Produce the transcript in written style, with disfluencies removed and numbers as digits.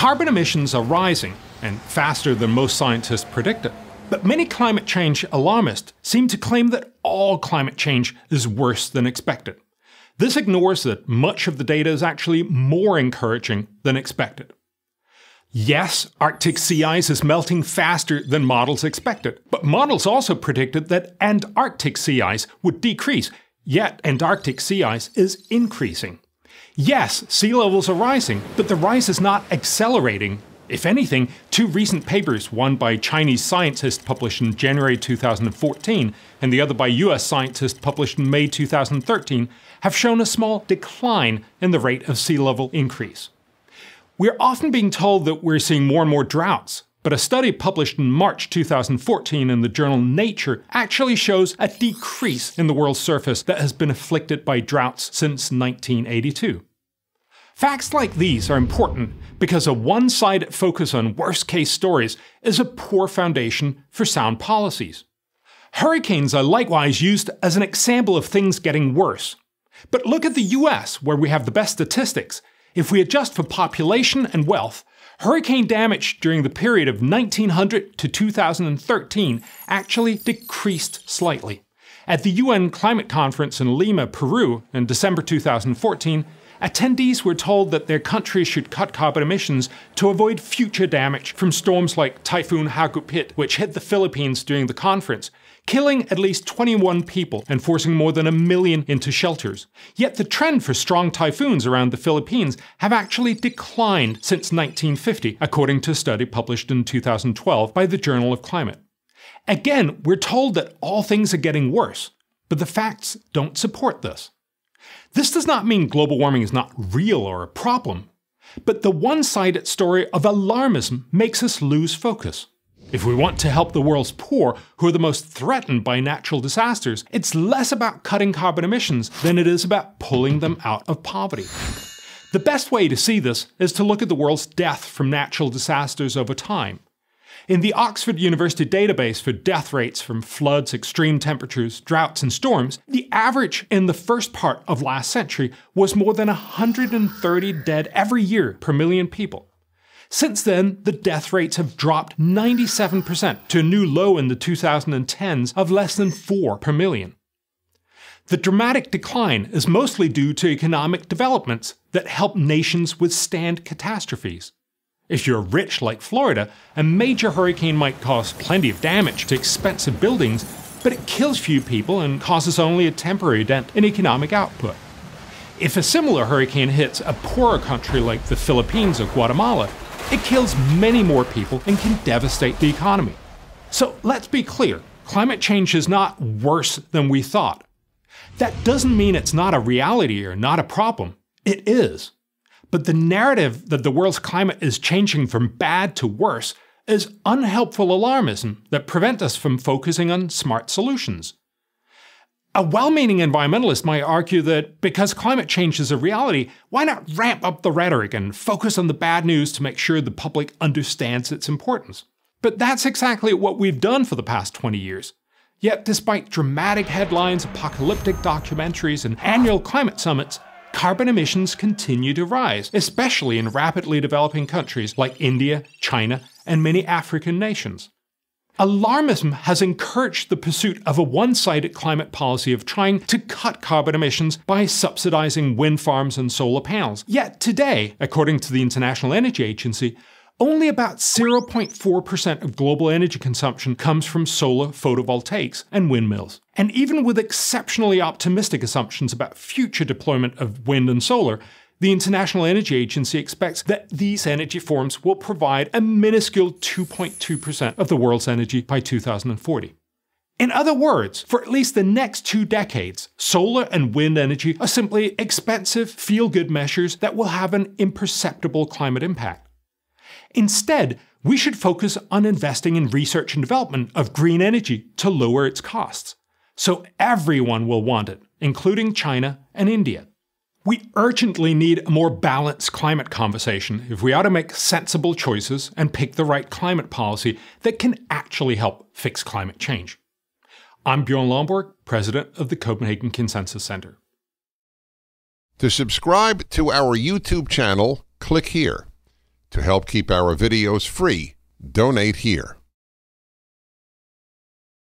Carbon emissions are rising, and faster than most scientists predicted. But many climate change alarmists seem to claim that all climate change is worse than expected. This ignores that much of the data is actually more encouraging than expected. Yes, Arctic sea ice is melting faster than models expected, but models also predicted that Antarctic sea ice would decrease, yet Antarctic sea ice is increasing. Yes, sea levels are rising, but the rise is not accelerating. If anything, two recent papers, one by Chinese scientists published in January 2014 and the other by US scientists published in May 2013, have shown a small decline in the rate of sea level increase. We're often being told that we're seeing more and more droughts, but a study published in March 2014 in the journal Nature actually shows a decrease in the world's surface that has been afflicted by droughts since 1982. Facts like these are important because a one-sided focus on worst-case stories is a poor foundation for sound policies. Hurricanes are likewise used as an example of things getting worse. But look at the US, where we have the best statistics. If we adjust for population and wealth, hurricane damage during the period of 1900 to 2013 actually decreased slightly. At the UN Climate Conference in Lima, Peru in December 2014, attendees were told that their countries should cut carbon emissions to avoid future damage from storms like Typhoon Hagupit, which hit the Philippines during the conference, killing at least 21 people and forcing more than 1 million into shelters. Yet the trend for strong typhoons around the Philippines have actually declined since 1950, according to a study published in 2012 by the Journal of Climate. Again, we're told that all things are getting worse, but the facts don't support this. This does not mean global warming is not real or a problem, but the one-sided story of alarmism makes us lose focus. If we want to help the world's poor, who are the most threatened by natural disasters, it's less about cutting carbon emissions than it is about pulling them out of poverty. The best way to see this is to look at the world's death from natural disasters over time. In the Oxford University database for death rates from floods, extreme temperatures, droughts, and storms, the average in the first part of last century was more than 130 dead every year per million people. Since then, the death rates have dropped 97% to a new low in the 2010s of less than 4 per million. The dramatic decline is mostly due to economic developments that help nations withstand catastrophes. If you're rich like Florida, a major hurricane might cause plenty of damage to expensive buildings, but it kills few people and causes only a temporary dent in economic output. If a similar hurricane hits a poorer country like the Philippines or Guatemala, it kills many more people and can devastate the economy. So let's be clear, climate change is not worse than we thought. That doesn't mean it's not a reality or not a problem. It is. But the narrative that the world's climate is changing from bad to worse is unhelpful alarmism that prevents us from focusing on smart solutions. A well-meaning environmentalist might argue that because climate change is a reality, why not ramp up the rhetoric and focus on the bad news to make sure the public understands its importance? But that's exactly what we've done for the past 20 years. Yet despite dramatic headlines, apocalyptic documentaries, and annual climate summits, carbon emissions continue to rise, especially in rapidly developing countries like India, China, and many African nations. Alarmism has encouraged the pursuit of a one-sided climate policy of trying to cut carbon emissions by subsidizing wind farms and solar panels. Yet today, according to the International Energy Agency, only about 0.4% of global energy consumption comes from solar photovoltaics and windmills. And even with exceptionally optimistic assumptions about future deployment of wind and solar, the International Energy Agency expects that these energy forms will provide a minuscule 2.2% of the world's energy by 2040. In other words, for at least the next 2 decades, solar and wind energy are simply expensive, feel-good measures that will have an imperceptible climate impact. Instead, we should focus on investing in research and development of green energy to lower its costs. So everyone will want it, including China and India. We urgently need a more balanced climate conversation if we are to make sensible choices and pick the right climate policy that can actually help fix climate change. I'm Bjorn Lomborg, president of the Copenhagen Consensus Center. To subscribe to our YouTube channel, click here. To help keep our videos free, donate here.